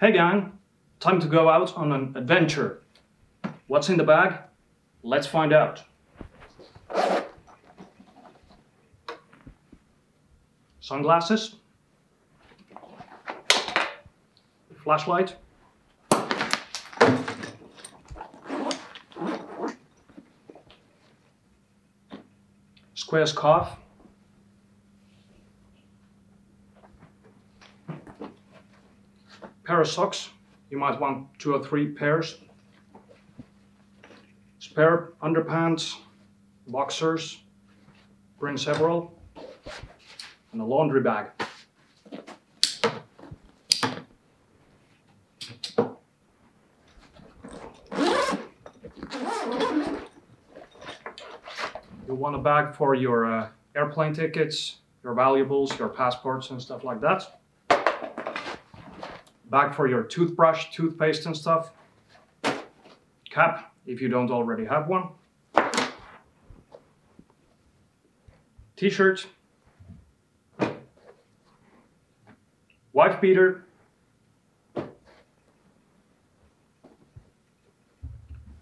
Hey gang, time to go out on an adventure. What's in the bag? Let's find out. Sunglasses. Flashlight. Square scarf. Pair of socks, you might want 2 or 3 pairs, spare underpants, boxers, bring several, and a laundry bag. You want a bag for your airplane tickets, your valuables, your passports and stuff like that. Bag for your toothbrush, toothpaste and stuff. Cap, if you don't already have one. T-shirt. Wife beater.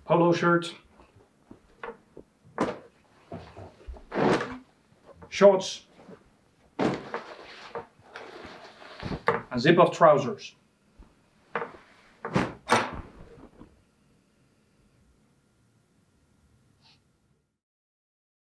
Polo shirt. Shorts. A zip of trousers.